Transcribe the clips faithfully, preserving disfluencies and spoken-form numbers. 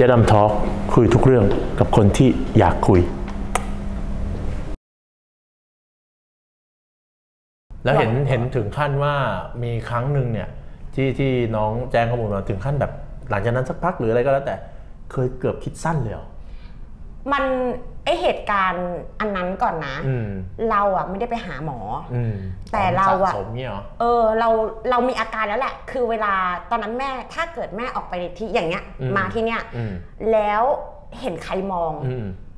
เจ๊ดำทอล์คคุยทุกเรื่องกับคนที่อยากคุยแล้วเห็นเห็นถึงขั้นว่ามีครั้งหนึ่งเนี่ยที่ที่น้องแจ้งข้อมูลมาถึงขั้นแบบหลังจากนั้นสักพักหรืออะไรก็แล้วแต่เคยเกือบคิดสั้นเลยเหรอมันไอเหตุการณ์อันนั้นก่อนนะเราอ่ะไม่ได้ไปหาหมอแต่เราอ่ะเออเราเรามีอาการแล้วแหละคือเวลาตอนนั้นแม่ถ้าเกิดแม่ออกไปที่อย่างเงี้ยมาที่เนี้ยแล้วเห็นใครมอง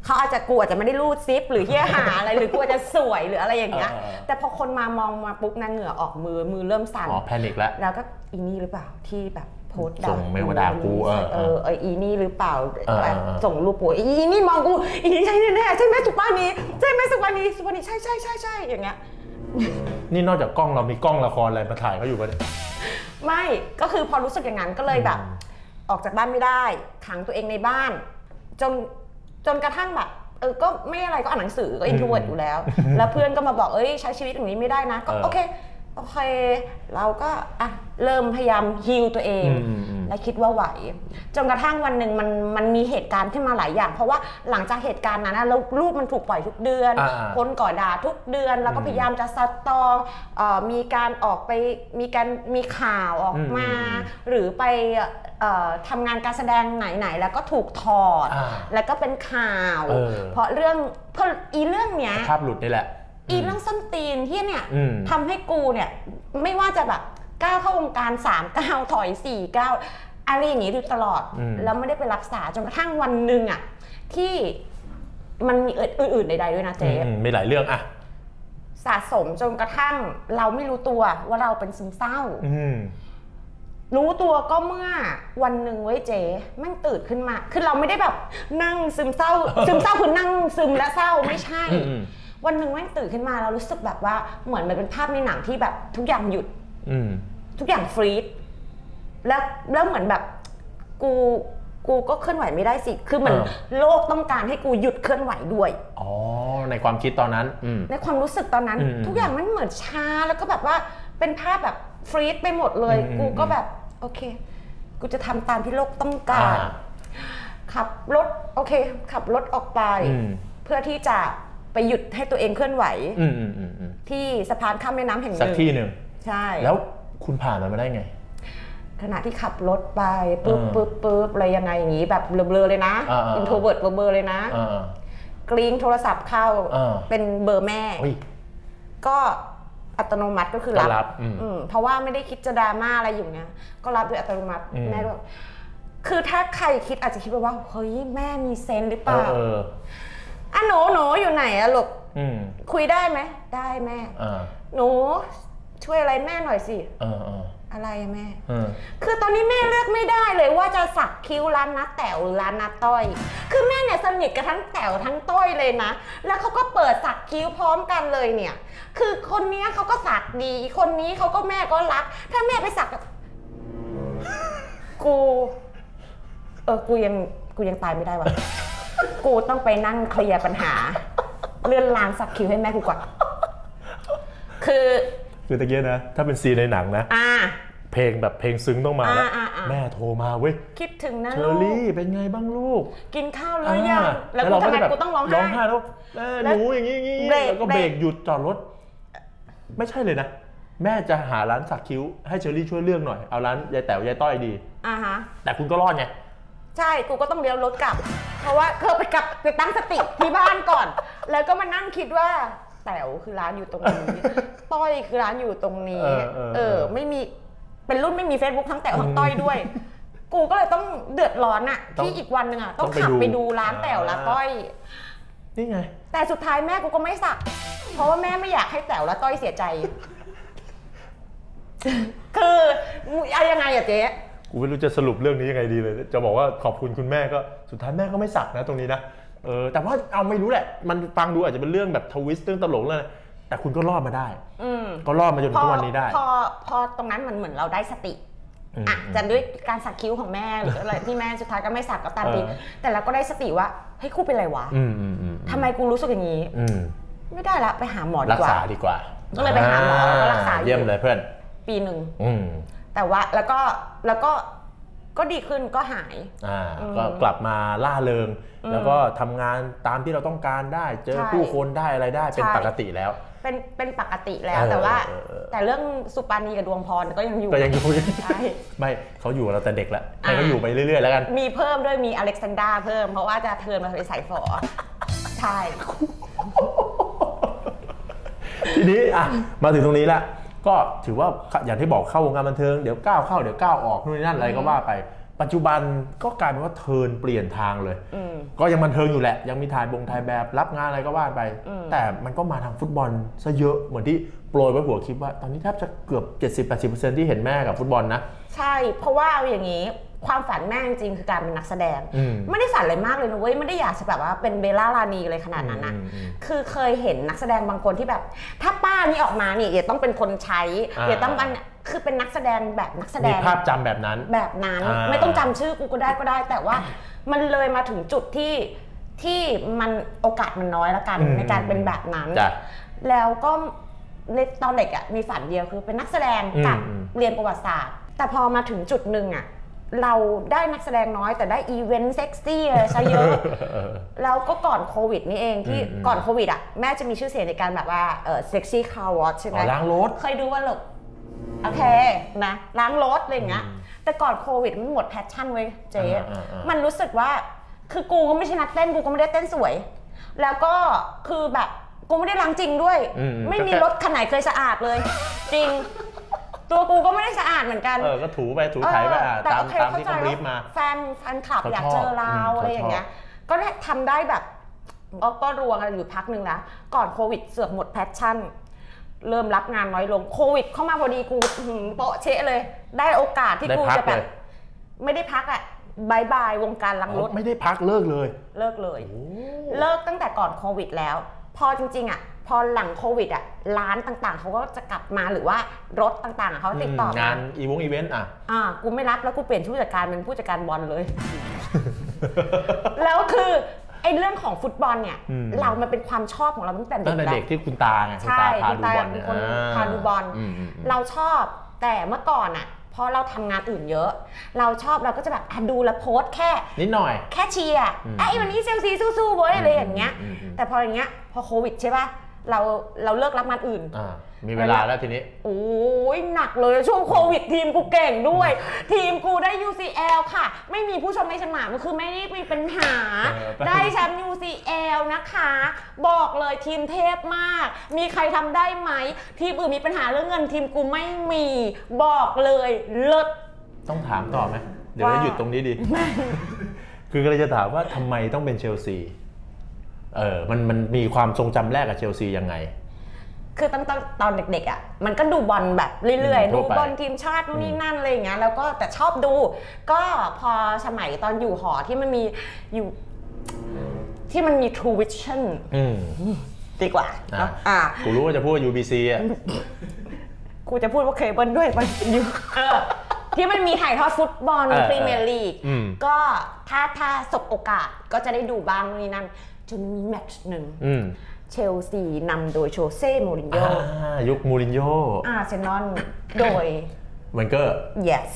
เขาอาจจะกลัวจะไม่ได้รูดซิปหรือเหี้ยหาอะไรหรือกลัวจะสวยหรืออะไรอย่างเงี้ยแต่พอคนมามองมาปุ๊บนั่นเหงื่อออกมือมือเริ่มสั่นอ๋อแพนิคแล้วแล้วก็อีนี่หรือเปล่าที่แบบโพสต์ด่าส่งไม่ว่าด่ากูเออเออไออีนี่หรือเปล่าส่งรูปกูอีนี่มองกูอีนี่ใช่แน่ใช่ไหมสุภาพนี้ใช่ไหมสุภาพนี้สุภาพนี้ใช่ใช่ใช่ใช่อย่างเงี้ยนี่นอกจากกล้องเรามีกล้องละครอะไรมาถ่ายเขาอยู่ปะเนี่ยไม่ก็คือพอรู้สึกอย่างนั้นก็เลยแบบออกจากบ้านไม่ได้ขังตัวเองในบ้านจนจนกระทั่งแบบเออก็ไม่อะไรก็อ่านหนังสือก็อินโทรเวิร์ตอยู่แล้วแล้วเพื่อนก็มาบอกเอ้ยใช้ชีวิตอย่างนี้ไม่ได้นะก็โอเคโอเคเราก็อ่ะเริ่มพยายามฮีลตัวเองและคิดว่าไหวจนกระทั่งวันหนึ่งมันมันมีเหตุการณ์ขึ้นมาหลายอย่างเพราะว่าหลังจากเหตุการณ์นั้นนะรูปมันถูกปล่อยทุกเดือนคนก่อด่าทุกเดือนแล้วก็พยายามจะสตองมีการออกไปมีการมีข่าวออกมาหรือไปทำงานการแสดงไหนๆแล้วก็ถูกถอดแล้วก็เป็นข่าวเพราะเรื่องเพราะอีเรื่องเนี้ยภาพหลุดนี่แหละอีเรื่องส้นตีนที่เนี่ยทำให้กูเนี่ยไม่ว่าจะแบบก้าวเข้าวงการสามก้าวถอยสี่ก้าวอะไรอย่างนี้อยู่ตลอดแล้วไม่ได้ไปรักษาจนกระทั่งวันหนึ่งอ่ะที่มันมีอื่นๆใดๆด้วยนะเจ๊ไม่หลายเรื่องอะสะสมจนกระทั่งเราไม่รู้ตัวว่าเราเป็นซึมเศร้ารู้ตัวก็เมื่อวันหนึ่งเว้ยเจ๊แม่งตื่นขึ้นมาคือเราไม่ได้แบบนั่งซึมเศร้าซึมเศร้าคือนั่งซึมและเศร้าไม่ใช่วันหนึ่งแม่งตื่นขึ้นมาเรารู้สึกแบบว่าเหมือนมันเป็นภาพในหนังที่แบบทุกอย่างหยุดทุกอย่างฟรีดแล้วแล้วเหมือนแบบกูกูก็เคลื่อนไหวไม่ได้สิคือมันโลกต้องการให้กูหยุดเคลื่อนไหวด้วยอ๋อในความคิดตอนนั้นในความรู้สึกตอนนั้นทุกอย่างมันเหมือนช้าแล้วก็แบบว่าเป็นภาพแบบฟรีดไปหมดเลยกูก็แบบโอเคกูจะทำตามที่โลกต้องการขับรถโอเคขับรถออกไปเพื่อที่จะไปหยุดให้ตัวเองเคลื่อนไหวที่สะพานข้ามแม่น้ำแห่งหนึ่งสักที่หนึ่งใช่แล้วคุณผ่านมันมาได้ไงขณะที่ขับรถไปปึ๊บปึ๊บปึ๊บอะไรยังไงอย่างนี้แบบเบลอเลยนะอินโทรเวิร์ตเบลอเลยนะกริ้งโทรศัพท์เข้าเป็นเบอร์แม่ก็อัตโนมัติก็คือรับเพราะว่าไม่ได้คิดจะดราม่าอะไรอยู่เนี่ยก็รับโดยอัตโนมัติแม่บอกคือถ้าใครคิดอาจจะคิดว่าเฮ้ยแม่มีเซนส์หรือเปล่าอ่ะหนูหนูอยู่ไหนอะลูกคุยได้ไหมได้แม่หนูช่วยอะไรแม่หน่อยสิอะไรแม่คือตอนนี้แม่เลือกไม่ได้เลยว่าจะสักคิ้วร้านน้าแต๋วหรือร้านน้าต้อยคือแม่เนี่ยสนิทกับทั้งแต๋วทั้งต้อยเลยนะแล้วเขาก็เปิดสักคิ้วพร้อมกันเลยเนี่ยคือคนนี้เขาก็สักดีคนนี้เขาก็แม่ก็รักถ้าแม่ไปสักกูเออกูยังกูยังตายไม่ได้วะกูต้องไปนั่งเคลียร์ปัญหาเลื่อนลางสักคิวให้แม่กูก่อนคือคือตะเกียบนะถ้าเป็นซีในหนังนะเพลงแบบเพลงซึ้งต้องมาแล้วแม่โทรมาเว้ยคิดถึงนะลูกเชอรี่เป็นไงบ้างลูกกินข้าวหรือยังแล้วกูทำไมกูต้องร้องไห้ร้องไห้แล้วหนูอย่างนี้แล้วก็เบรกหยุดจอดรถไม่ใช่เลยนะแม่จะหาร้านสักคิ้วให้เชอรี่ช่วยเลือกหน่อยเอาร้านยายแต๋วยายต้อยดีอ่าฮะแต่คุณก็รอดไงใช่กูก็ต้องเลี้ยวรถกลับเพราะว่าเธอไปกลับไปตั้งสติที่บ้านก่อนแล้วก็มานั่งคิดว่าแต๋วคือร้านอยู่ตรงนี้ต้อยคือร้านอยู่ตรงนี้เออไม่มีเป็นรุ่นไม่มี Facebook ทั้งแต๋วทั้งต้อยด้วยกูก็เลยต้องเดือดร้อนอะที่อีกวันหนึ่งอะต้องขับไปดูร้านแต๋วและต้อยนี่ไงแต่สุดท้ายแม่กูก็ไม่สักเพราะว่าแม่ไม่อยากให้แต๋วและต้อยเสียใจคือเอายังไงอะเจ๊กูไม่รู้จะสรุปเรื่องนี้ยังไงดีเลยจะบอกว่าขอบคุณคุณแม่ก็สุดท้ายแม่ก็ไม่สักนะตรงนี้นะเออแต่ว่าเอาไม่รู้แหละมันฟังดูอาจจะเป็นเรื่องแบบทวิสต์เรื่องตลกเลยแต่คุณก็รอดมาได้อืก็รอดมาจนทุกวันนี้ได้พอพอตรงนั้นมันเหมือนเราได้สติอ่ะจะด้วยการสักคิ้วของแม่หรืออะไรที่แม่สุดท้ายก็ไม่สักก็ตามดีแต่เราก็ได้สติว่าเฮ้ยกูเป็นไรวะทำไมกูรู้สึกอย่างนี้ไม่ได้ละไปหาหมอดีกว่ารักษาดีกว่าก็เลยไปหาหมอแล้วก็รักษาเยี่ยมเลยเพื่อนปีหนึ่งแต่ว่าแล้วก็แล้วก็ ก็ดีขึ้นก็หายอ่าก็กลับมาล่าเริงแล้วก็ทำงานตามที่เราต้องการได้เจอผู้คนได้อะไรได้เป็นปกติแล้วเป็นเป็นปกติแล้วแต่ว่าแต่เรื่องสุปานีกับดวงพรก็ยังอยู่ก็ยังอยู่ใช่ไม่เขาอยู่เราแต่เด็กแล้วให้เขาอยู่ไปเรื่อยๆแล้วกันมีเพิ่มด้วยมีอเล็กซานดราเพิ่มเพราะว่าจะเทิร์นมาเป็นสายฝอใช่ทีนี้อ่ะมาถึงตรงนี้ละก็ถือว่าอย่างที่บอกเข้าวงการบันเทิงเดี๋ยวก้าวเข้าเดี๋ยวก้าวออกนู่นนี่นั่นอะไรก็ว่าไปปัจจุบันก็กลายเป็นว่าเทิร์นเปลี่ยนทางเลยก็ยังบันเทิงอยู่แหละยังมีถ่ายบงถ่ายแบบรับงานอะไรก็ว่าไปแต่มันก็มาทางฟุตบอลซะเยอะเหมือนที่โปรยไว้หัวคลิปว่าตอนนี้แทบจะเกือบ เจ็ดสิบถึงแปดสิบเปอร์เซ็นต์ ที่เห็นแม่กับฟุตบอลนะใช่เพราะว่าเอาอย่างนี้ความฝันแม่จริงคือการเป็นนักแสดงไม่ได้ฝันอะไรมากเลยนะเว้ยไม่ได้อยากจะแบบว่าเป็นเบลล่ารานีเลยขนาดนั้นนะคือเคยเห็นนักแสดงบางคนที่แบบถ้าป้านี่ออกมาเนี่ยอย่าต้องเป็นคนใช้อย่าต้องเป็นคือเป็นนักแสดงแบบนักแสดงมีภาพจำแบบนั้นแบบนั้นไม่ต้องจำชื่อกูก็ได้ก็ได้แต่ว่ามันเลยมาถึงจุดที่ที่มันโอกาสมันน้อยละกันในการเป็นแบบนั้นแล้วก็ในตอนเด็กอ่ะมีฝันเดียวคือเป็นนักแสดงกับเรียนประวัติศาสตร์แต่พอมาถึงจุดหนึ่งอ่ะเราได้นักแสดงน้อยแต่ได้อีเวนต์เซ็กซี่อะไรซะเยอะแล้วก็ก่อนโควิดนี่เองที่ก่อนโควิดอ่ะแม่จะมีชื่อเสียงในการแบบว่าเออเซ็กซี่คาร์วอชใช่ไหมล้างรถเคยดูว่าหรอโอเคนะล้างรถอะไรอย่างเงี้ยแต่ก่อนโควิดมันหมดแพชชั่นเว้ยเจ๊มันรู้สึกว่าคือกูก็ไม่ใช่นักเต้นกูก็ไม่ได้เต้นสวยแล้วก็คือแบบกูไม่ได้ล้างจริงด้วยไม่มีรถคันไหนเคยสะอาดเลยจริงตัวกูก็ไม่ได้สะอาดเหมือนกันเออก็ถูไปถูไถไปอ่ะตามตามที่เขารีบมาแฟนแฟนคลับอยากเจอเราอะไรอย่างเงี้ยก็ทำได้แบบก็รวงอะไรอยู่พักหนึ่งนะก่อนโควิดเสือกหมดแพชชั่นเริ่มรับงานน้อยลงโควิดเข้ามาพอดีกูเปาะเชะเลยได้โอกาสที่กูจะแบบไม่ได้พักอ่ะบายบายวงการล้างรถไม่ได้พักเลิกเลยเลิกเลยเลิกตั้งแต่ก่อนโควิดแล้วพอจริงๆอ่ะพอหลังโควิดอ่ะร้านต่างๆเขาก็จะกลับมาหรือว่ารถต่างๆเขาติดต่องานอีวงอีเวนต์อ่ะอ่ากูไม่รับแล้วกูเปลี่ยนผู้จัดการเป็นผู้จัดการบอลเลย แล้วคือไอ้เรื่องของฟุตบอลเนี่ยเรามันเป็นความชอบของเราตั้งแต่เด็กตั้งแต่เด็กที่คุณตาไงคุณตาพาดูบอลเป็นคนพาดูบอลเราชอบแต่เมื่อก่อนอ่ะพอเราทำงานอื่นเยอะเราชอบเราก็จะแบบดูและโพสแค่นิดหน่อยแค่เชียร์ไอ้วันนี้เซลซีสู้ๆเว้ยอะไรอย่างเงี้ยแต่พออย่างเงี้ยพอโควิดใช่ป่ะเราเราเลิกรับงานอื่นมีเวลาแล้วทีนี้โอ้ยหนักเลยช่วงโควิดทีมกูเก่งด้วยทีมกูได้ ยู ซี แอล ค่ะไม่มีผู้ชมในสนามก็คือไม่ได้มีปัญหาได้แชมป์ ยู ซี แอล นะคะบอกเลยทีมเทพมากมีใครทำได้ไหมทีมอื่นมีปัญหาเรื่องเงินทีมกูไม่มีบอกเลยเลิศต้องถามต่อไหมเดี๋ยวจะหยุดตรงนี้ดีคือก็เลยจะถามว่าทำไมต้องเป็นเชลซีเออมันมันมีความทรงจำแรกกับเชลซียังไงคือตั้งแต่ตอนเด็กๆอ่ะมันก็ดูบอลแบบเรื่อยๆดูบอลทีมชาตินู่นนี่นั่นอะไรอย่างเงี้ยแล้วก็แต่ชอบดูก็พอสมัยตอนอยู่หอที่มันมีอยู่ที่มันมี True Vision ดีกว่าอ่ะกูรู้ว่าจะพูดว่า ยู บี ซี อ่ะกูจะพูดว่าเคเบิลด้วยมันอยู่ที่มันมีถ่ายทอดฟุตบอลพรีเมียร์ลีกก็ถ้าถ้าสบโอกาสก็จะได้ดูบ้างนู่นนี่นั่นจนมีแมตช์หนึ่งเชลซีนำโดยโชเซ่โมรินโญ่ยุคโมรินโญ่อาร์เซนอลโดยแวนเกอร์ yes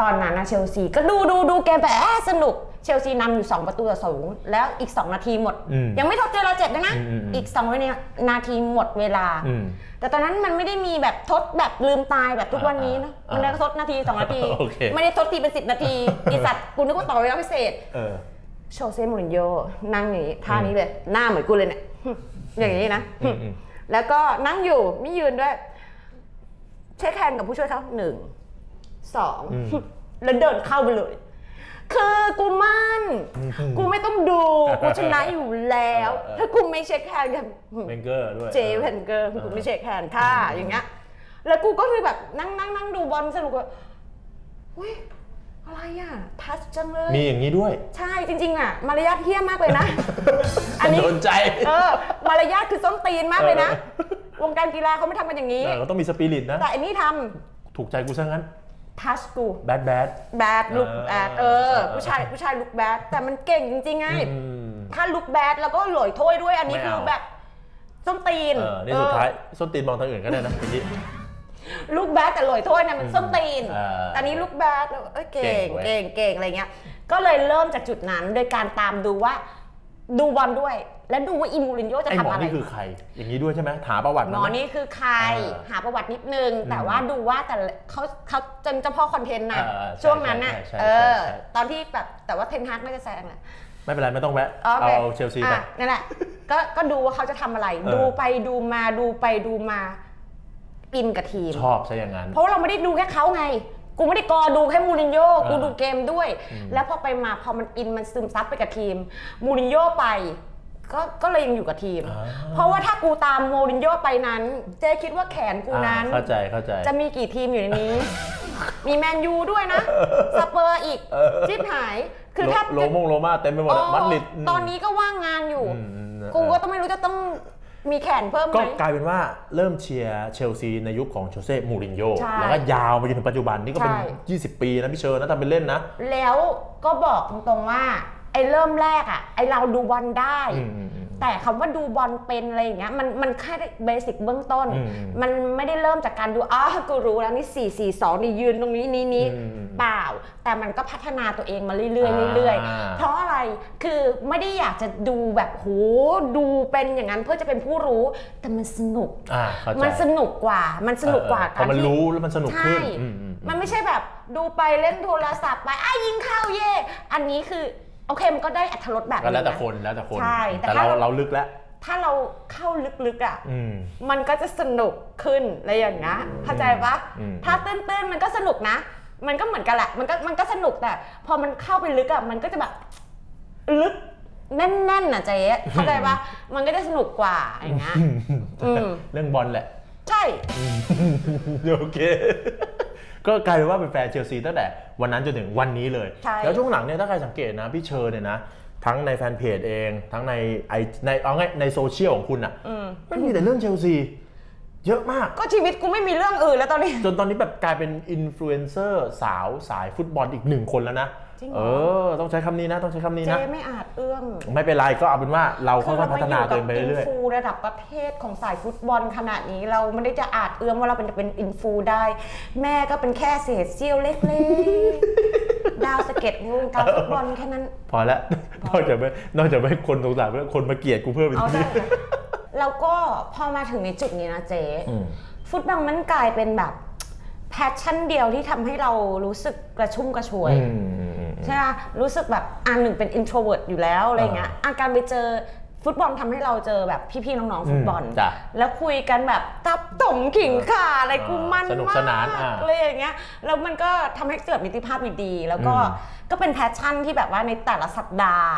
ตอนนั้นนะเชลซีก็ดูดูดูเกมแบบสนุกเชลซีนำอยู่สองประตูต่อศูนย์แล้วอีกสองนาทีหมดยังไม่ทดเวลาเจ็บนะอีกสองนาทีหมดเวลาแต่ตอนนั้นมันไม่ได้มีแบบทดแบบลืมตายแบบทุกวันนี้นะมันได้ทดนาทีสองนาทีไม่ได้ทดทีเป็นสิบนาทีไอสัตว์กูนึกว่าต่อเวลาพิเศษโชเซ่ โมรินโญ่นั่งอย่างนี้ท่านี้เลยหน้าเหมือนกูเลยเนี่ยอย่างนี้นะแล้วก็นั่งอยู่ไม่ยืนด้วยเช็คแฮนด์กับผู้ช่วยเขาหนึ่งสองแล้วเดินเข้าไปเลยคือกูมั่นกูไม่ต้องดูกูชนะอยู่แล้วถ้ากูไม่เช็คแฮนด์กับเวนเกอร์ด้วยเจเวนเกอร์กูไม่เช็คแฮนด์ท่าอย่างเงี้ยแล้วกูก็คือแบบนั่งนั่งนั่งดูบอลสนุกก็อุ้ยอะไรอ่ะทัชจังเลยมีอย่างนี้ด้วยใช่จริงๆอ่ะมารยาทเที่ยมากเลยนะอันนี้โดนใจเออมารยาทคือส้นตีนมากเลยนะวงการกีฬาเขาไม่ทำกันอย่างนี้เขาต้องมีสปิริตนะแต่อันนี้ทำถูกใจกูซะงั้นทัชกูแบดแบดแบดลุกแบดเออผู้ชายผู้ชายลุกแบดแต่มันเก่งจริงๆไงถ้าลุกแบดแล้วก็หล่อยถ้วยด้วยอันนี้คือแบบส้นตีนเออในสุดท้ายส้นตีนมองทางอื่นก็ได้นะทีนี้ ลูกแบดแต่หลอยถ้วยเนี่ยมันส้นตีนอันนี้ลูกแบดเอ้ยเก่งเก่งเก่งอะไรเงี้ยก็เลยเริ่มจากจุดนั้นโดยการตามดูว่าดูบอลด้วยและดูว่าอิมูรินโญ่จะทำอะไรไอ้หมอนี่คือใครอย่างนี้ด้วยใช่ไหมหาประวัติหมอนี่คือใครหาประวัตินิดนึงแต่ว่าดูว่าแต่เขาเขาจนเฉพาะคอนเทนต์นะช่วงนั้นน่ะเออตอนที่แบบแต่ว่าเทนฮากไม่จะแซงแหละไม่เป็นไรไม่ต้องแวะเอาเชลซีไปนั่นแหละก็ก็ดูว่าเขาจะทำอะไรดูไปดูมาดูไปดูมาอินกับทีมชอบใช่อย่างนั้นเพราะเราไม่ได้ดูแค่เขาไงกูไม่ได้กอดูแค่มูรินโญ่กูดูเกมด้วยแล้วพอไปมาพอมันอินมันซึมซับไปกับทีมมูรินโญ่ไปก็ก็เลยยังอยู่กับทีมเพราะว่าถ้ากูตามมูรินโญ่ไปนั้นเจ๊คิดว่าแขนกูนั้นเข้าใจเข้าใจจะมีกี่ทีมอยู่ในนี้มีแมนยูด้วยนะสเปอร์อีกจิ๊บหายคือแทบโลมงโลมาเต็มไปหมดมัดลิดตอนนี้ก็ว่างงานอยู่กูก็ต้องไม่รู้จะต้องมีแขนเพิ่มไหมก็กลายเป็นว่าเริ่มเชียร์เชลซีในยุคของโชเซ่มูรินโญ่แล้วก็ยาวไปจนถึงปัจจุบันนี่ก็เป็นยี่สิบปีนะพี่เชอร์นะทำเป็นเล่นนะแล้วก็บอกตรงๆว่าไอ้เริ่มแรกอ่ะไอ้เราดูบอลได้แต่คำว่าดูบอลเป็นอะไรอย่างเงี้ยมันมันแค่เบสิกเบื้องต้นมันไม่ได้เริ่มจากการดูอ๋อกูรู้แล้วนี่สี่สี่สองนี่ยืนตรงนี้นี้นี้เปล่าแต่มันก็พัฒนาตัวเองมาเรื่อยๆเรื่อยๆเพราะอะไรคือไม่ได้อยากจะดูแบบโหดูเป็นอย่างนั้นเพื่อจะเป็นผู้รู้แต่มันสนุกมันสนุกกว่ามันสนุกกว่าการมันรู้แล้วมันสนุกขึ้นมันไม่ใช่แบบดูไปเล่นโทรศัพท์ไปอ้ายิงเข้าเย่อันนี้คือโอเคมันก็ได้อรรถรสแบบนี้แล้วแต่คนแล้วแต่คนใช่แต่เราเราลึกแล้วถ้าเราเข้าลึกๆอ่ะมันก็จะสนุกขึ้นอะไรอย่างเงี้ยเข้าใจปะถ้าตื้นๆมันก็สนุกนะมันก็เหมือนกันแหละมันก็มันก็สนุกแต่พอมันเข้าไปลึกอ่ะมันก็จะแบบลึกแน่นๆอ่ะเจ๊เข้าใจปะมันก็ได้สนุกกว่าอย่างเงี้ยเรื่องบอลแหละใช่โอเคก็กลายเป็นว่าเป็นแฟนเชลซีตั้งแต่วันนั้นจนถึงวันนี้เลยแล้วช่วงหลังเนี่ยถ้าใครสังเกตนะพี่เชอร์เนี่ยนะทั้งในแฟนเพจเองทั้งในไอในเอาไงในโซเชียลของคุณอ่ะมันมีแต่เรื่องเชลซีเยอะมากก็ชีวิตกูไม่มีเรื่องอื่นแล้วตอนนี้จนตอนนี้แบบกลายเป็นอินฟลูเอนเซอร์สาวสายฟุตบอลอีกหนึ่งคนแล้วนะเออต้องใช้คำนี้นะต้องใช้คำนี้นะเจ๊ไม่อาจเอื้อมไม่เป็นไรก็เอาเป็นว่าเราค่อยๆพัฒนาตัวเองไปเรื่อยๆอินฟูระดับประเทศของสายฟุตบอลขนาดนี้เราไม่ได้จะอาจเอื้อมว่าเราเป็นเป็นอินฟูได้แม่ก็เป็นแค่เศษเสี้ยวเล็กๆดาวสะเก็ดวงการฟุตบอลแค่นั้นพอละนอกจากไม่นอกจากไม่คนสงสารแล้วคนมาเกลียดกูเพิ่มอีกทีแล้วก็พอมาถึงในจุดนี้นะเจ๊ฟุตบอลมันกลายเป็นแบบแพชชั่นเดียวที่ทำให้เรารู้สึกกระชุ่มกระชวยใช่ไหมรู้สึกแบบอันหนึ่งเป็น introvert อยู่แล้วอะไรเงี้ยอาการไปเจอฟุตบอลทำให้เราเจอแบบพี่ๆน้องๆฟุตบอลแล้วคุยกันแบบตับต่มขิงข่าอะไรกูมันมากเลยอย่างเงี้ยแล้วมันก็ทำให้เกิดมิตรภาพดีๆแล้วก็ก็เป็นแพชชั่นที่แบบว่าในแต่ละสัปดาห์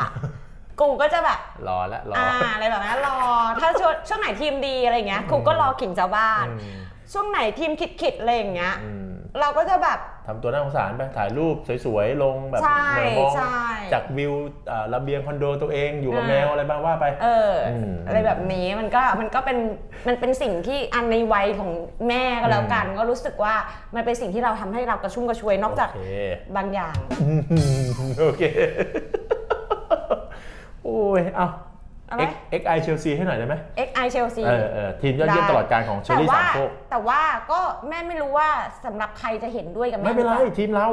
กูก็จะแบบรอแล้วรออะไรแบบนั้นรอถ้าช่วงไหนทีมดีอะไรเงี้ยกูก็รอขิงชาวบ้านช่วงไหนทีมขิดๆอะไรอย่างเงี้ยเราก็จะแบบทำตัวน่าสงสารไปถ่ายรูปสวยๆลงแบบมองจากวิวระเบียงคอนโดตัวเองอยู่กับแมวอะไรบ้างว่าไปเอออะไรแบบนี้มันก็มันก็เป็นมันเป็นสิ่งที่อันในวัยของแม่ก็แล้วกันก็รู้สึกว่ามันเป็นสิ่งที่เราทำให้เรากระชุ่มกระชวยนอกจากบางอย่างโอเคโอ้ยเอาเอ็กซ์ ไอ Chelsea ให้หน่อยได้ไหม เอ็กซ์ ไอ Chelsea เออเออทีมยอดเยี่ยมตลอดการของเชลซีสามโคกแต่ว่าก็แม่ไม่รู้ว่าสำหรับใครจะเห็นด้วยกับแม่ไม่เป็นไรทีมเรา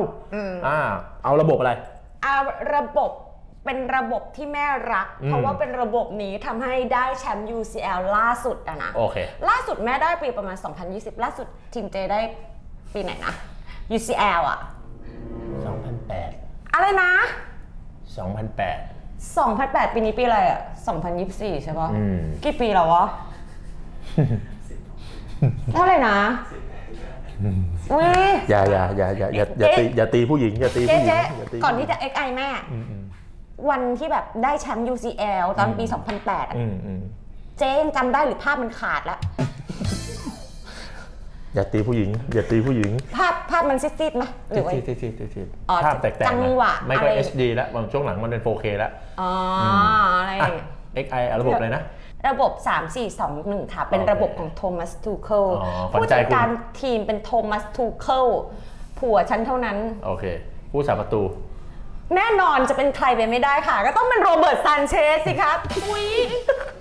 อ่าเอาระบบอะไรเอาระบบเป็นระบบที่แม่รักเพราะว่าเป็นระบบนี้ทำให้ได้แชมป์ ยู ซี แอล ล่าสุดอะนะโอเคล่าสุดแม่ได้ปีประมาณสองพันยี่สิบล่าสุดทีมเจได้ปีไหนนะ ยู ซี แอล อ่ะสองพันแปดอะไรนะสองพันแปดสองพันแปดปีนี้ปีอะไรอ่ะสองพันยี่สิบสี่ใช่ปะกี่ปีแล้ววะเท่าไหร่นะอุ้ยอย่าอย่าอย่าอย่าอย่าตีอย่าตีผู้หญิงอย่าตีผู้หญิงก่อนที่จะ เอ็กซ์ ไอ แม่วันที่แบบได้แชมป์ ยู ซี แอล ตอนปีสองพันแปดอ่ะเจ๊ยังจำได้หรือภาพมันขาดแล้วอย่าตีผู้หญิงอย่าตีผู้หญิงภาพภาพมันซีดๆมั้ยหรือว่าภาพแตกๆจังหวะไม่ก็ เอช ดี แล้วบางช่วงหลังมันเป็น โฟร์เค แล้วอ๋ออะไร เอ็กซ์ ไอ ระบบอะไรนะระบบสาม สี่ สอง หนึ่งค่ะเป็นระบบของโทมัสทูเคิลผู้จัดการทีมเป็นโทมัสทูเคิลผัวฉันเท่านั้นโอเคผู้สาประตูแน่นอนจะเป็นใครไปไม่ได้ค่ะก็ต้องเป็นโรเบิร์ตซานเชสสิครับอุ้ย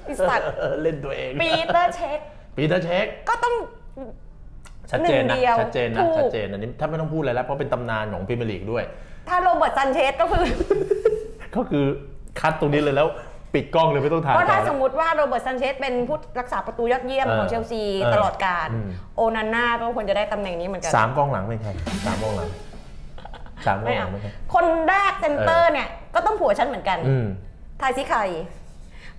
ไอ้สัตว์เล่นตัวเองปีเตอร์เช็คปีเตอร์เช็คก็ต้อง ชัดเจนนะชัดเจนนะชัดเจนอันนี้ถ้าไม่ต้องพูดอะไรแล้วเพราะเป็นตำนานของพรีเมียร์ลีกด้วยถ้าโรเบิร์ตซันเชสก็คือก็คือคัดตรงนี้เลยแล้วปิดกล้องเลยไม่ต้องถ่ายเพราะถ้าสมมติว่าโรเบิร์ตซันเชสเป็นผู้รักษาประตูยอดเยี่ยมของเชลซีตลอดกาลโอนาน่าก็ควรจะได้ตำแหน่งนี้เหมือนกันสามกองหลังเป็นใครสามกองหลังสามกองหลังเป็นใครคนแรกเซนเตอร์เนี่ยก็ต้องผัวฉันเหมือนกันทายซิใคร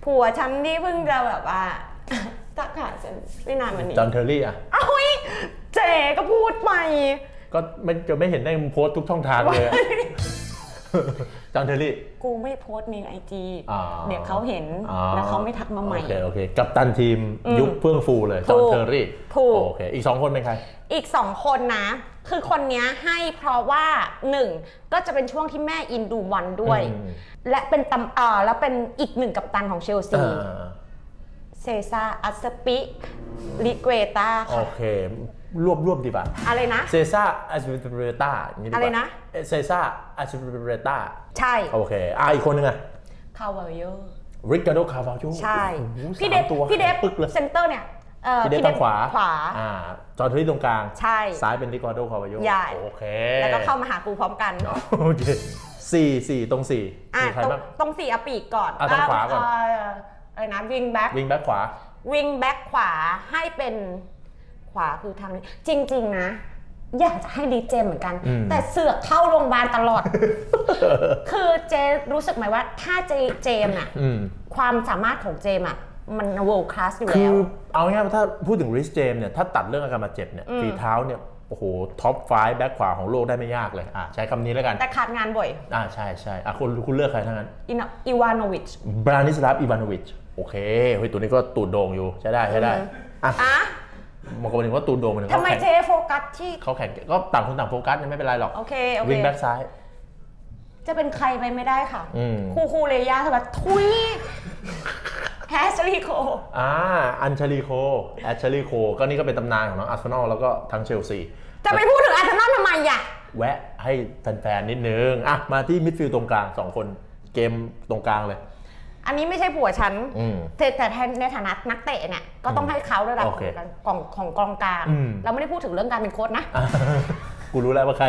ผัวฉันที่เพิ่งจะแบบว่าตักขาฉันไม่นานวันนี้จอห์นเทอร์รี่อ่ะอ้าวเจ๊ก็พูดไปก็ไม่จะไม่เห็นได้โพสทุกช่องทางเลยจอห์นเทอร์รี่กูไม่โพสในไอจีเดี๋ยวเขาเห็นแล้วเขาไม่ทักมาใหม่โอเคโอเคกัปตันทีมยุคเฟื่องฟูเลยจอห์นเทอร์รี่โอเคอีกสองคนเป็นใครอีกสองคนนะคือคนนี้ให้เพราะว่าหนึ่งก็จะเป็นช่วงที่แม่อินดูบอลด้วยและเป็นตำเอ่อแล้วเป็นอีกหนึ่งกัปตันของเชลซีเซซ่าอัสปิลิเกตาค่ะโอเครวบรวบดีป่ะอะไรนะเซซ่าอัสปิลิเกตาอะไรนะเซซ่าอัสปิลิเกตาใช่โอเคอ่ะอีกคนนึงอะคาวาโยริการ์โดคาวาโยใช่พี่เดฟพี่เดฟเซนเตอร์เนี่ยพี่เดฟทางขวาขวาอ่าจอร์ดี้ตรงกลางใช่ซ้ายเป็นริการ์โดคาวาโยโอเคแล้วก็เข้ามาหากูพร้อมกันโอเคสี่สี่ตรงสี่ใครบ้างตรงสี่อปีกก่อนอ่ะทางขวาก่อนอะไรนะวิงแบ็กวิงแบ็กขวาวิงแบ็กขวาให้เป็นขวาคือทางนี้จริงๆนะอยากจะให้ดีเจเหมือนกันแต่เสือกเข้าโรงพยาบาลตลอดคือเจรู้สึกไหมว่าถ้าเจเจมอะความสามารถของเจมอะมัน world class อยู่แล้วคือเอาง่ายๆถ้าพูดถึงริชเจมเนี่ยถ้าตัดเรื่องอาการบาดเจ็บเนี่ยฝีเท้าเนี่ยโอ้โหท็อปไฟว์แบ็กขวาของโลกได้ไม่ยากเลยอ่ะใช้คำนี้แล้วกันแต่ขาดงานบ่อยอ่ะใช่ใช่อ่ะคุณคุณเลือกใครทั้งนั้นอิวานโนวิชบรานิสลาฟอิวานโนวิชโอเคเฮ้ยตัวนี้ก็ตูดโด่งอยู่ใช่ได้ใช่ได้อ่ะมันก็เป็นว่าตูดโด่งมันทำไมเจโฟกัสที่เขาแข่งก็ต่างคนต่างโฟกัสไม่เป็นไรหรอกโอเคโอเควิ่งแบ็กซ้ายจะเป็นใครไปไม่ได้ค่ะคูคูเรย่าสำหรับทุยแอชลีโคอ่าอัญชลีโคแอชลีโคก็นี่ก็เป็นตำนานของน้องอาร์เซนอลแล้วก็ทั้งเชลซีจะไปพูดถึงอาร์เซนอลทำไมอ่ะแวะให้แฟนๆนิดนึงอ่ะมาที่มิดฟิลด์ตรงกลางสองคนเกมตรงกลางเลยอันนี้ไม่ใช่ผัวฉันแต่ในฐานะนักเตะเนี่ยก็ต้องให้เขาระดับของของกองกลางเราไม่ได้พูดถึงเรื่องการเป็นโค้ชนะกูรู้แล้วว่าใคร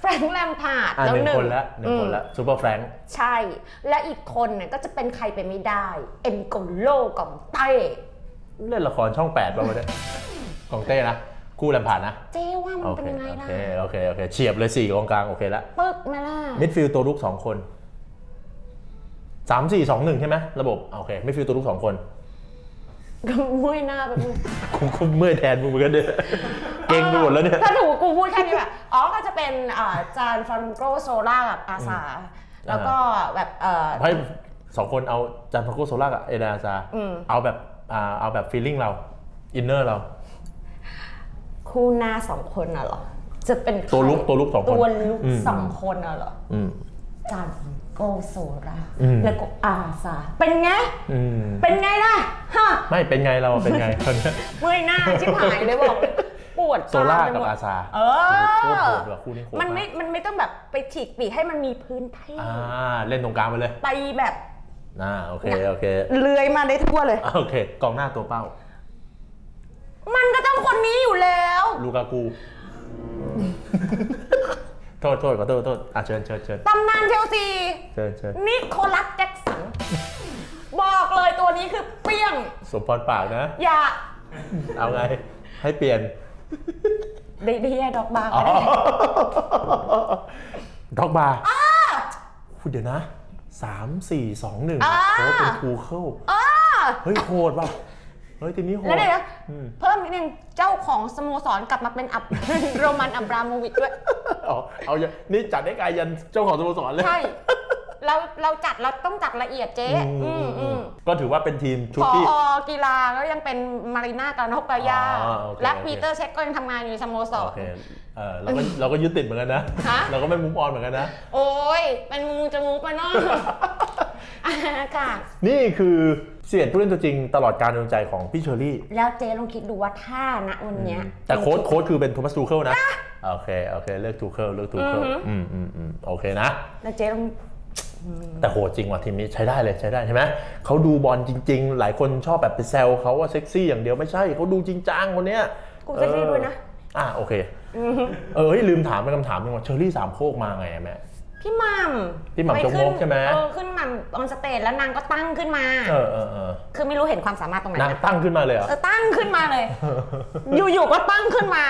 แฟรงค์แลมพาร์ดแล้วหนึ่งคนละหนึ่งคนละซูเปอร์แฟรงค์ใช่และอีกคนเนี่ยก็จะเป็นใครไปไม่ได้เอ็นโกโลของเต้เล่นละครช่องแปดบ้างมั้ยของเต้นะคู่แลมพาร์ดนะเจ๊ว่ามันเป็นยังไงล่ะโอเคโอเคโอเคเฉียบเลยสี่กองกลางโอเคละปึ๊กมาล่ะมิดฟิลด์ตัวรุกสองคนสามสี่สองหนึ่งใช่ไหมระบบโอเคไม่ฟิลตัวลูกสองคนก็เมื่อยหน้าแบบมึงกูเมื่อยแทนมึงเหมือนกันเด้อเก่งไปหมดแล้วเนี่ยถ้าถูกกูพูดแค่นี้แบบอ๋อก็จะเป็นจานฟรานโกโซล่ากับอาซาแล้วก็แบบให้สองคนเอาจานฟรานโกโซล่ากับเอเดอาซาเอาแบบเอาแบบฟีลลิ่งเราอินเนอร์เราคู่หน้าสองคนน่ะหรอจะเป็นตัวลุกตัวลุกสองคนตัวลุกสองคนน่ะหรอจานโกโซราแล้วก็อาซาเป็นไงเป็นไงล่ะฮะไม่เป็นไงเราเป็นไงคนเมื่อยหน้าชิบหายเลยบอกปวดโซรากับอาซาเออมันไม่มันไม่ต้องแบบไปฉีกปีกให้มันมีพื้นที่เล่นตรงกลางไปเลยไปแบบน่าโอเคโอเคเลื้อยมาได้ทั่วเลยโอเคกองหน้าตัวเป้ามันก็ต้องคนนี้อยู่แล้วลูกากูโทษโทษขอโทษโทษอ่ะเชิญเชิญเชิญตำนานเชลซีเชิญเชิญนิโคลัสแจ็คสันบอกเลยตัวนี้คือเปี้ยงสมพรปากนะอย่าเอาไงให้เปลี่ยนได้ได้ดอกบาร์ดอกบาร์พูดเดี๋ยวนะสามสี่สองหนึ่งโอ้เป็นทูเคิลเฮ้ยโหดป่ะเฮ้ยทีนี้โหดแล้วเนี่ยเพิ่มนิดนึงเจ้าของสโมสรกลับมาเป็นอับโรมันอับราโมวิชด้วยอ๋อเอานี่จัดได้ไกลยันเจ้าของสโมสรเลยใช่เราเราจัดเราต้องจัดละเอียดเจ๊ก็ถือว่าเป็นทีมชุดที่พอกีฬาก็ยังเป็นมารีน่ากาโนกายาและปีเตอร์เช็คก็ยังทำงานอยู่สโมสรเราก็เราก็ยึดติดเหมือนกันนะเราก็ไม่มุกออนเหมือนกันนะโอ้ยเป็นมูจะมุกไปนอกอากาศนี่คือเสียดผู้เล่นตัวจริงตลอดการดวงใจของพี่เชอรี่แล้วเจ๊ลองคิดดูว่าถ้าณวันนี้แต่โค้ชโค้ชคือเป็นโทมัสทูเคิลนะโอเคโอเคเลือกทูเคิลเลือกทูเคิลอืมอืมอืมโอเคนะแล้วเจ๊ลองแต่โหดจริงว่ะทีมนี้ใช้ได้เลยใช้ได้ใช่ไหมเขาดูบอลจริงๆหลายคนชอบแบบไปแซวเขาว่าเซ็กซี่อย่างเดียวไม่ใช่เขาดูจริงจังคนเนี้ย กลุ่มเซ็กซี่ด้วยนะอ่ะโอเคเออลืมถามเป็นคำถามนึงว่าเชอรี่สามโคกมาไงแม่พี่มัมพี่มัมจงมกใช่ไหมเออขึ้นมัมออนสเตจแล้วนางก็ตั้งขึ้นมาเออเออเออคือไม่รู้เห็นความสามารถตรงไหนนางตั้งขึ้นมาเลยเหรอเออตั้งขึ้นมาเลยอยู่ๆก็ตั้งขึ้นมา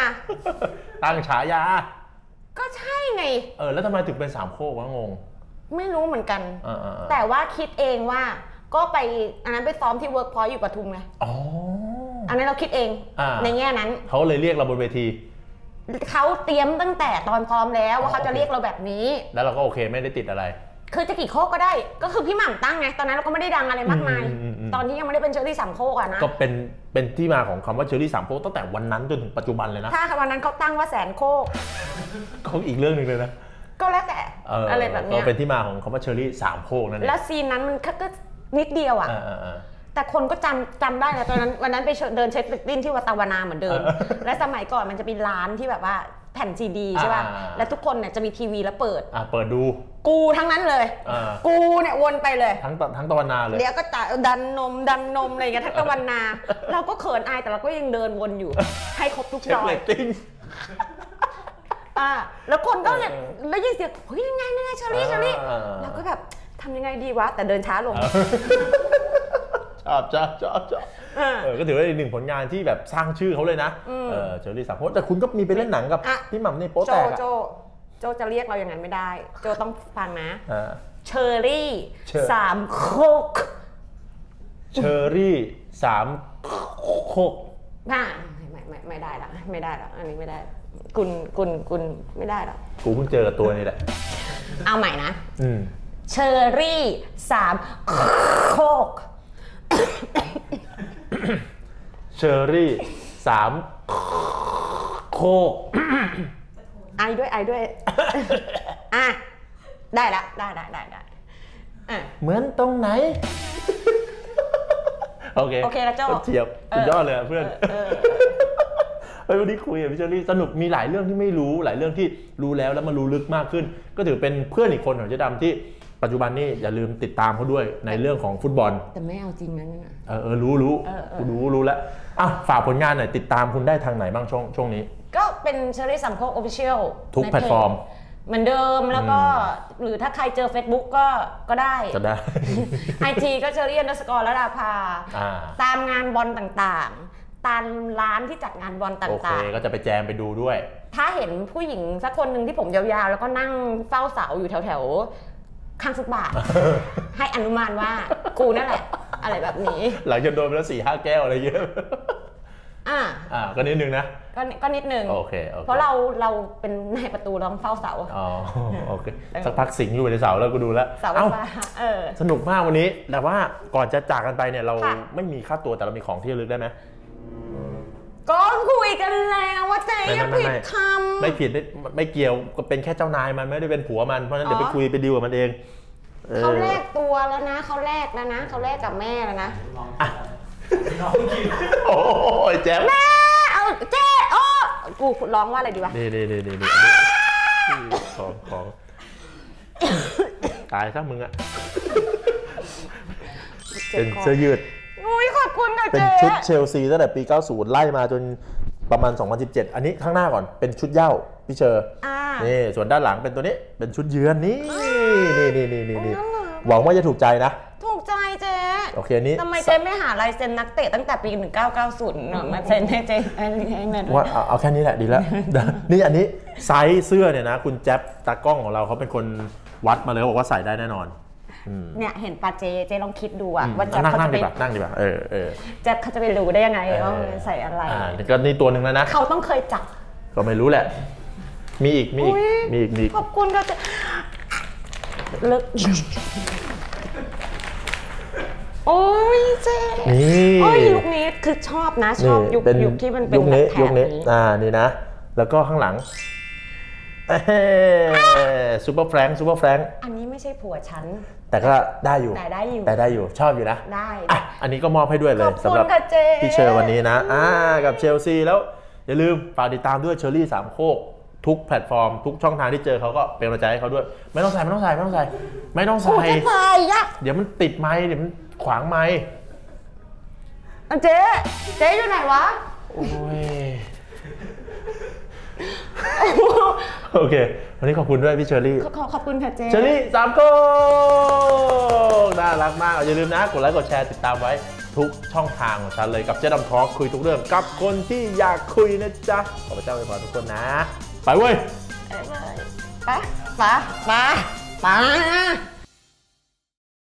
ตั้งฉายาก็ใช่ไงเออแล้วทำไมถึงเป็นสามโคกวะงงไม่รู้เหมือนกันแต่ว่าคิดเองว่าก็ไปอันนั้นไปซ้อมที่เวิร์กพอยต์อยู่ปทุมไงอ๋ออันนั้นเราคิดเองในแง่นั้นเขาเลยเรียกเราบนเวทีเขาเตรียมตั้งแต่ตอนพร้อมแล้วว่าเขาจะเรียกเราแบบนี้แล้วเราก็โอเคไม่ได้ติดอะไรคือจะกี่โคกก็ได้ก็คือพี่หม่ำตั้งไงตอนนั้นเราก็ไม่ได้ดังอะไรมากมายตอนที่ยังไม่ได้เป็นเชอรี่สามโคกอ่ะนะก็เป็นเป็นที่มาของคำว่าเชอรี่สามโคกตั้งแต่วันนั้นจนถึงปัจจุบันเลยนะถ้าวันนั้นเขาตั้งว่าแสนโคกก็อีกเรื่องหนึ่งเลยนะก็แล้วแต่อะไรแบบนี้ก็เป็นที่มาของคำว่าเชอรี่สามโคกนั่นแหละแล้วซีนนั้นมันก็นิดเดียวอ่ะแต่คนก็จำจำได้นะตอนนั้นวันนั้นไปเดินเช็คลิ้นที่วัดตะวนาเหมือนเดิมและสมัยก่อนมันจะมีร้านที่แบบว่าแผ่นซีดีใช่ป่ะและทุกคนเนี่ยจะมีทีวีแล้วเปิดอ่าเปิดดูกูทั้งนั้นเลยกูเนี่ยวนไปเลยทั้งทั้งตะวนาเลยเดี๋ยวก็จะดันนมดันนมอะไรอย่างเงี้ยทั้งตะวนาเราก็เขินอายแต่เราก็ยังเดินวนอยู่ให้ครบทุกดอกอ่าแล้วคนก็เนี่ยแล้วยิ่งเสียงเฮ้ยยังไงยังไงเชอรี่เชอรี่เราก็แบบทำยังไงดีวะแต่เดินช้าลงชอบชอบชอบชอบก็ถือว่าเป็นหนึ่งผลงานที่แบบสร้างชื่อเขาเลยนะเชอรี่สามโคกแต่คุณก็มีไปเล่นหนังกับพี่หม่ำในโป๊แตกโจโจโจจะเรียกเราอย่างนั้นไม่ได้โจต้องฟังนะเชอรี่สามโคกเชอรี่สามโคกไม่ไม่ไม่ได้ละไม่ได้ละอันนี้ไม่ได้คุณคุณคุณไม่ได้หรอกกูเพิ่งเจอกับตัวนี้แหละเอาใหม่นะเชอรี่สามโคกเชอรี่สามโคกไอด้วยไอด้วยอ่ะได้ละได้ได้ได้ได้เหมือนตรงไหนโอเคโอเคแล้วเจ้าเฉียบสุดยอดเลยเพื่อนวันนี้คุยกับพี่เชอรี่สนุกมีหลายเรื่องที่ไม่รู้หลายเรื่องที่รู้แล้วแล้วมารู้ลึกมากขึ้นก็ถือเป็นเพื่อนอีกคนของเจ๊ดำที่ปัจจุบันนี้อย่าลืมติดตามเขาด้วยในเรื่องของฟุตบอลแต่ไม่เอาจริงนะเออเออรู้รู้รู้รู้แล้วอ่ะฝากผลงานหน่อยติดตามคุณได้ทางไหนบ้างช่วงช่วงนี้ก็เป็นเชอรี่สามโคก Official ทุกแพลตฟอร์มเหมือนเดิมแล้วก็หรือถ้าใครเจอ Facebook ก็ก็ได้ก็ได้ ไอ จี ก็เชอรี่ underscore ระดาภาตามงานบอลต่างๆตามร้านที่จัดงานบอลต่างๆโอเคก็จะไปแจมไปดูด้วยถ้าเห็นผู้หญิงสักคนหนึ่งที่ผมยาวๆแล้วก็นั่งเฝ้าเสาอยู่แถวๆข้างฟุตบาท ให้อนุมานว่ากูนั่นแหละอะไรแบบนี้หลังจากโดนไปแล้วสี่ห้าแก้วอะไรเยอะอ่าอ่าก็นิดนึงนะก็ก็นิดนึงโอเคเพราะเราเราเป็นนายประตูร้องเฝ้าเสาอ๋อโอเคสักพักสิงอยู่ในเสาแล้วกูดูแล้วเสาไฟฟ้าเออสนุกมากวันนี้แต่ว่าก่อนจะจากกันไปเนี่ยเราไม่มีค่าตัวแต่เรามีของที่ระลึกได้ไหมก็คุยกันแล้วว่าเจ๊ยังผิดคำไม่ผิดไม่ไม่เกี่ยวก็เป็นแค่เจ้านายมันไม่ได้เป็นผัวมันเพราะนั้นเดี๋ยวไปคุยไปดีลกับมันเองเขาแลกตัวแล้วนะเขาแลกแล้วนะเขาแลกกับแม่แล้วนะโอ้ยแจ๊บแม่เอาเจ๊โอ้กูร้องว่าอะไรดีวะนี่นี่นี่นี่ของของตายซะมึงอะเป็นเสื้อยืดเป็นชุดเชลซีตั้งแต่ปีเก้าสิบไล่มาจนประมาณสองพันสิบเจ็ดอันนี้ข้างหน้าก่อนเป็นชุดเหย้าพี่เชอร์นี่ส่วนด้านหลังเป็นตัวนี้เป็นชุดเยือนนี่นี่นี่นี่นี่หวังว่าจะถูกใจนะถูกใจเจ๊โอเคนี้ทำไมเจ๊ไม่หาลายเซ็นนักเตะตั้งแต่ปีหนึ่งพันเก้าร้อยเก้าสิบมาเซ็นให้เจ๊ให้แม่ว่าเอาแค่นี้แหละดีแล้วนี่อันนี้ไซส์เสื้อเนี่ยนะคุณแจ๊บตากล้องของเราเขาเป็นคนวัดมาเลยบอกว่าใส่ได้แน่นอนเนี่ยเห็นปาเจเจลองคิดดูอะว่าจะเขาจะไปนั่งดีป่ะเออเออจะเขาจะไปรู้ได้ยังไงว่าใส่อะไรอ่าก็นี่ตัวหนึ่งแล้วนะเขาต้องเคยจับก็ไม่รู้แหละมีอีกมีอีกมีอีกมีขอบคุณก็จะเลิกโอ้ยเจนี่โอ้ยยุคนี้คือชอบนะชอบยุคยุคที่มันเป็นแบบแถบนี้อ่านี่นะแล้วก็ข้างหลังซูเปอร์แฟรงค์ซูเปอร์แฟรงค์อันนี้ไม่ใช่ผัวฉันแต่ก็ได้อยู่แต่ได้อยู่แต่ได้อยู่ชอบอยู่นะได้อันนี้ก็มอบให้ด้วยเลยสำหรับพี่เชอร์วันนี้นะกับเชลซีแล้วอย่าลืมฝากติดตามด้วยเชอรี่สามโคกทุกแพลตฟอร์มทุกช่องทางที่เจอเขาก็เป็นกำลังใจให้เขาด้วยไม่ต้องใส่ไม่ต้องใส่ไม่ต้องใส่ไม่ต้องใส่เดี๋ยวมันติดไม้เดี๋ยวมันขวางไม้เจ๊เจ๊อยู่ไหนวะ โอเควันนี้ขอบคุณด้วยพี่เชอรี่ขอบคุณค่ะเจเชอรี่สามโก้น่ารักมากอย่าลืมนะกดไลค์กดแชร์ติดตามไว้ทุกช่องทางของฉันเลยกับเจ๊ดำทอล์คคุยทุกเรื่องกับคนที่อยากคุยนะจ๊ะขอพระเจ้าอวยพรทุกคนนะไปเว้ยไปไปไปไป